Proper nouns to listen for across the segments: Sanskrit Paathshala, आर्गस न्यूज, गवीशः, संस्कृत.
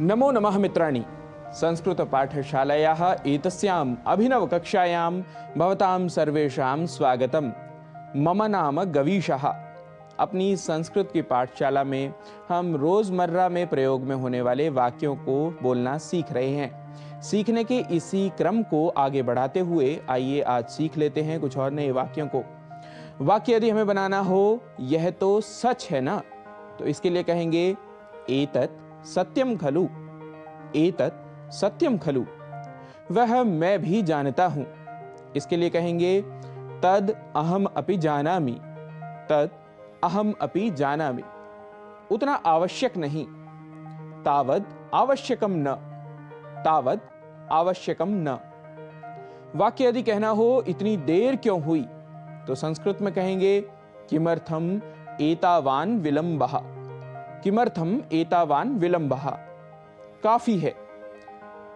नमो नमः मित्राणि। संस्कृतपाठशालायाः एतस्याम् अभिनवकक्षायां भवतां सर्वेषां स्वागतम्। मम नाम गवीशः। अपनी संस्कृत की पाठशाला में हम रोज़मर्रा में प्रयोग में होने वाले वाक्यों को बोलना सीख रहे हैं। सीखने के इसी क्रम को आगे बढ़ाते हुए आइए आज सीख लेते हैं कुछ और नए वाक्यों को। वाक्य यदि हमें बनाना हो, यह तो सच है ना, तो इसके लिए कहेंगे एतत् सत्यम खलु। एतत् सत्यम खलु। वह मैं भी जानता हूँ। इसके लिए कहेंगे तद अहम अपि जानामि। तद अहम अपि जानामि। उतना आवश्यक नहीं। तावद आवश्यकम न। तावद आवश्यकम न। वाक्य यदि कहना हो इतनी देर क्यों हुई, तो संस्कृत में कहेंगे किमर्थम एतावान विलम्बः। किमर्थम एतावान विलम्बः। काफी है।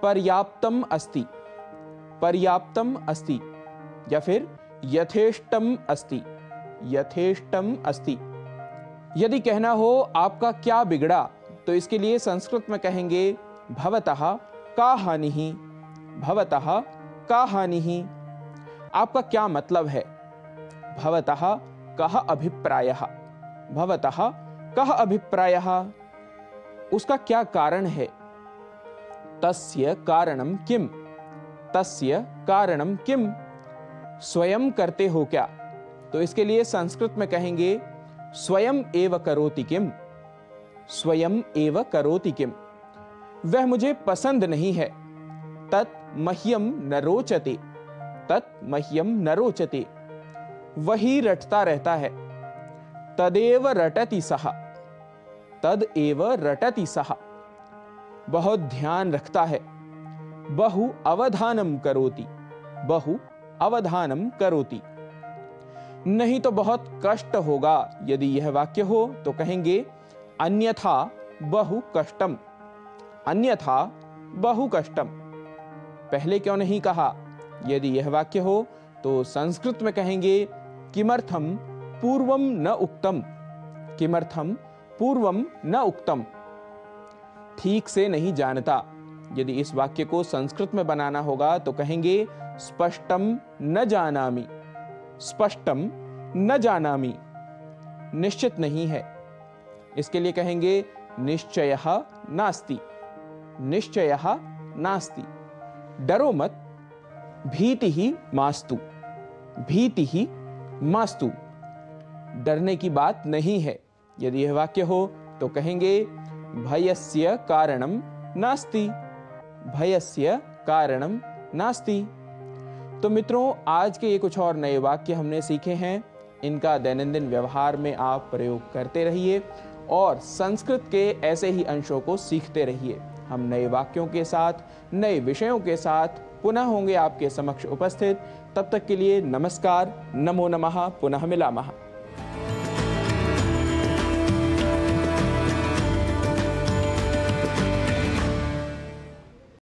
पर्याप्तम अस्ति। पर्याप्तम अस्ति। या फिर यथेष्टम अस्ति। यथेष्टम अस्ति। यदि कहना हो आपका क्या बिगड़ा, तो इसके लिए संस्कृत में कहेंगे भवतः का हानिः। भवतः का हानिः। आपका क्या मतलब है, भवतः कः अभिप्रायः। भवतः कः अभिप्रायः। उसका क्या कारण है, तस्य कारणं किम। तस्य कारणं किम। स्वयं करते हो क्या, तो इसके लिए संस्कृत में कहेंगे स्वयं एव करोति किम। स्वयं एव करोति किम। वह मुझे पसंद नहीं है। तत् मह्यं न रोचते। तत् मह्यं न रोचते। वही रटता रहता है। तदेव रटति सः। तदेव रटति सः। बहुत ध्यान रखता है। बहु अवधानम करोति। बहु अवधानम करोति। नहीं तो बहुत कष्ट होगा, यदि यह वाक्य हो तो कहेंगे अन्यथा बहु कष्टम। अन्यथा बहु कष्टम। पहले क्यों नहीं कहा, यदि यह वाक्य हो तो संस्कृत में कहेंगे किमर्थम पूर्वम न उक्तम। किमर्थम पूर्वम न उक्तम। ठीक से नहीं जानता, यदि इस वाक्य को संस्कृत में बनाना होगा तो कहेंगे स्पष्टम न जानामि। स्पष्टम न जानामि। निश्चित नहीं है। इसके लिए कहेंगे निश्चयः नास्ति। निश्चयः नास्ति। डरो मत, भीतिः मास्तु। भीतिः मास्तु। डरने की बात नहीं है, यदि यह वाक्य हो तो कहेंगे भयस्य कारणं नास्ति। भयस्य कारणं नास्ति। तो मित्रों, आज के ये कुछ और नए वाक्य हमने सीखे हैं। इनका दैनंदिन व्यवहार में आप प्रयोग करते रहिए और संस्कृत के ऐसे ही अंशों को सीखते रहिए। हम नए वाक्यों के साथ, नए विषयों के साथ पुनः होंगे आपके समक्ष उपस्थित। तब तक के लिए नमस्कार। नमो नमः। पुनः मिलामः।